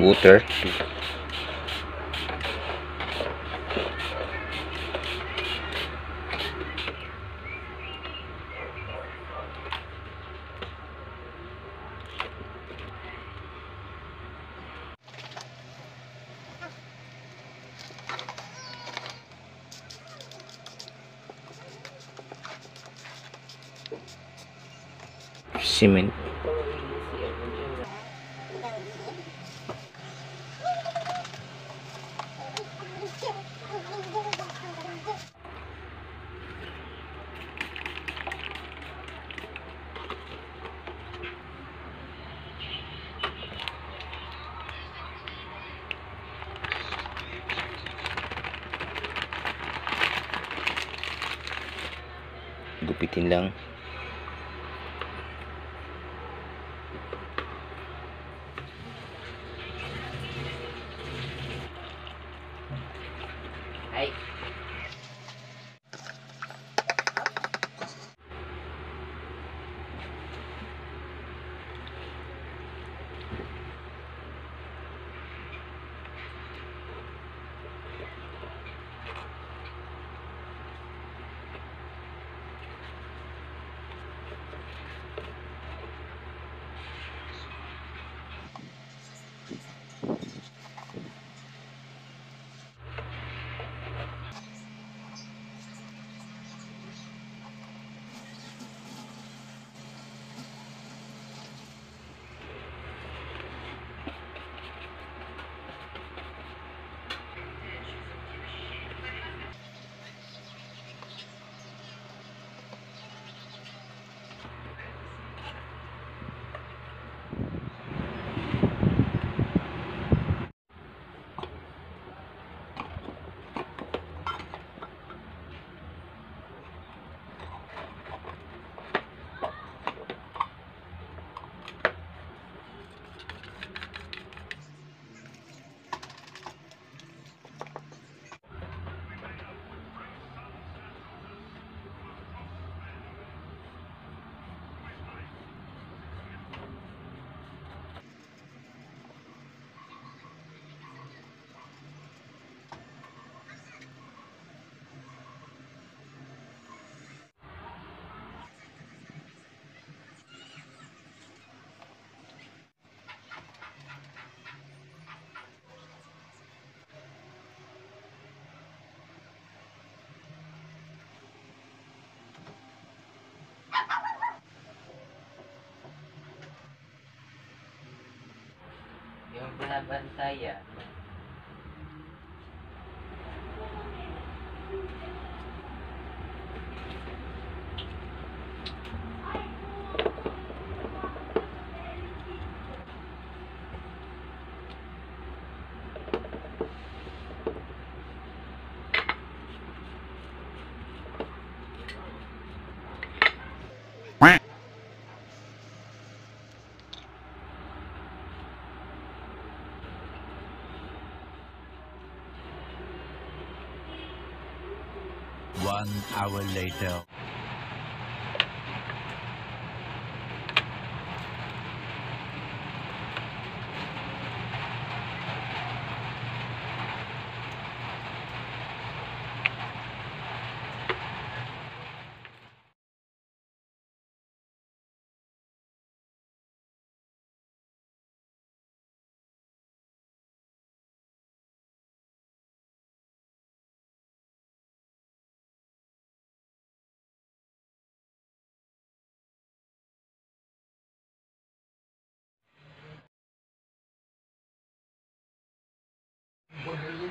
water. Cement. Gupitin lang. Bantayan. One hour later. Thank you.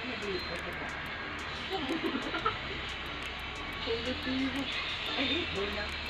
Nag-iipot ka ba? Ay, di, bola.